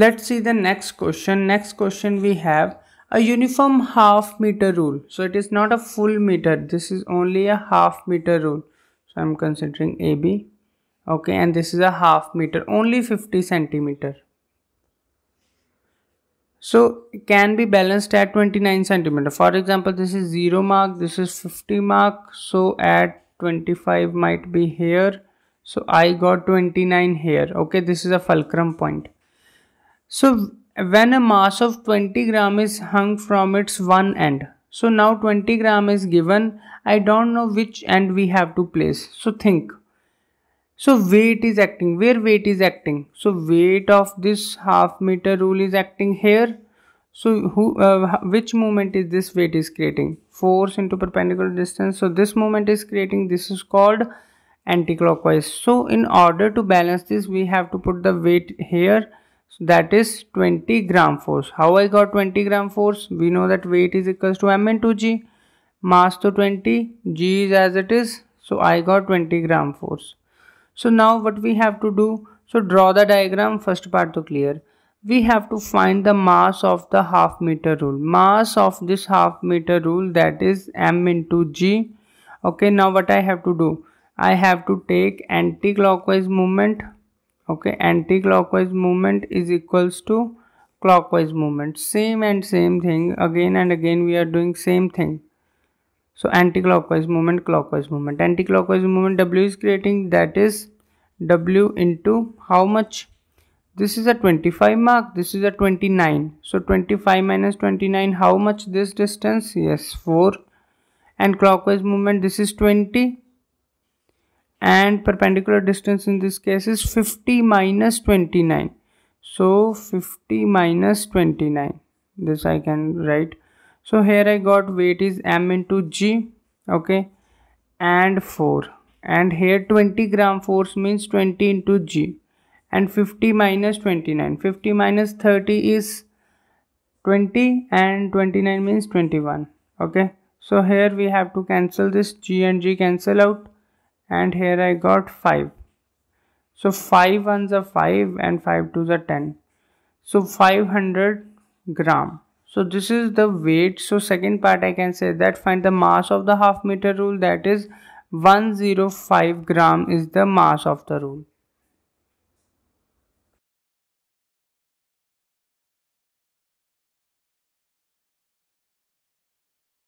Let's see the next question. Next question we have a uniform half meter rule. So it is not a full meter. This is only a half meter rule. So I'm considering AB. Okay, and this is a half meter, only 50 centimeter. So it can be balanced at 29 centimeter. For example, this is 0 mark, this is 50 mark. So at 25 might be here. So I got 29 here. Okay, this is a fulcrum point. So when a mass of 20 gram is hung from its one end, so now 20 gram is given, I don't know which end we have to place. So think. So weight is acting, where weight is acting? So weight of this half meter rule is acting here. So which moment is this weight is creating? Force into perpendicular distance. So this moment is creating, this is called anti-clockwise. So in order to balance this, we have to put the weight here. So that is 20 gram force. How I got 20 gram force? We know that weight is equals to m into g. Mass to 20, g is as it is. So I got 20 gram force. So now what we have to do? So draw the diagram, first part to clear. We have to find the mass of the half meter rule. Mass of this half meter rule, that is m into g. Okay, now what I have to do? I have to take anti-clockwise movement. Okay, anti-clockwise movement is equals to clockwise movement. Same and same thing, again and again we are doing same thing. So anti-clockwise movement, clockwise movement. Anti-clockwise movement W is creating, that is W into how much? This is a 25 mark, this is a 29. So 25 minus 29, how much this distance? Yes, 4. And clockwise movement, this is 20. And perpendicular distance in this case is 50 minus 29. So 50 minus 29. This I can write. So here I got weight is m into g. Okay. And 4. And here 20 gram force means 20 into g. And 50 minus 29. 50 minus 30 is 20. And 29 means 21. Okay. So here we have to cancel this. G and g cancel out. And here I got 5. So 5 ones are 5 and 5 twos are 10. So 500 gram. So this is the weight. So second part I can say that find the mass of the half meter rule, that is 105 gram is the mass of the rule.